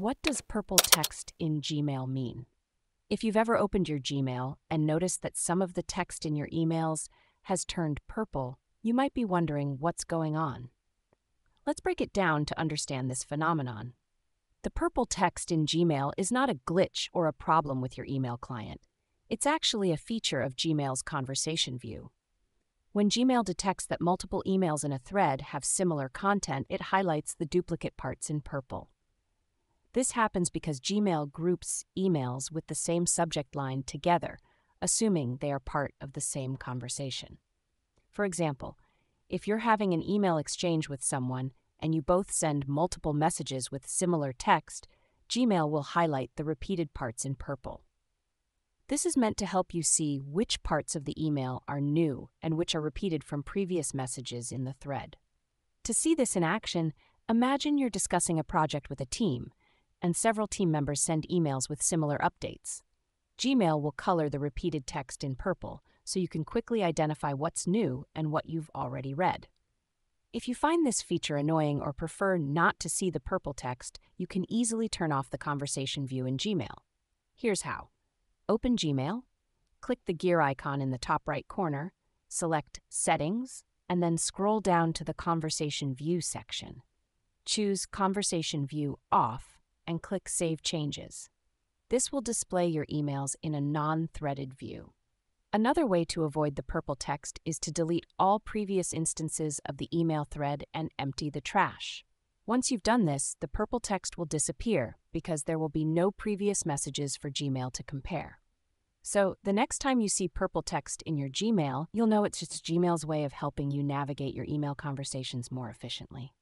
What does purple text in Gmail mean? If you've ever opened your Gmail and noticed that some of the text in your emails has turned purple, you might be wondering what's going on. Let's break it down to understand this phenomenon. The purple text in Gmail is not a glitch or a problem with your email client. It's actually a feature of Gmail's conversation view. When Gmail detects that multiple emails in a thread have similar content, it highlights the duplicate parts in purple. This happens because Gmail groups emails with the same subject line together, assuming they are part of the same conversation. For example, if you're having an email exchange with someone and you both send multiple messages with similar text, Gmail will highlight the repeated parts in purple. This is meant to help you see which parts of the email are new and which are repeated from previous messages in the thread. To see this in action, imagine you're discussing a project with a team, and several team members send emails with similar updates. Gmail will color the repeated text in purple, so you can quickly identify what's new and what you've already read. If you find this feature annoying or prefer not to see the purple text, you can easily turn off the conversation view in Gmail. Here's how. Open Gmail, click the gear icon in the top right corner, select Settings, and then scroll down to the Conversation View section. Choose Conversation View Off, and click Save Changes. This will display your emails in a non-threaded view. Another way to avoid the purple text is to delete all previous instances of the email thread and empty the trash. Once you've done this, the purple text will disappear because there will be no previous messages for Gmail to compare. So, the next time you see purple text in your Gmail, you'll know it's just Gmail's way of helping you navigate your email conversations more efficiently.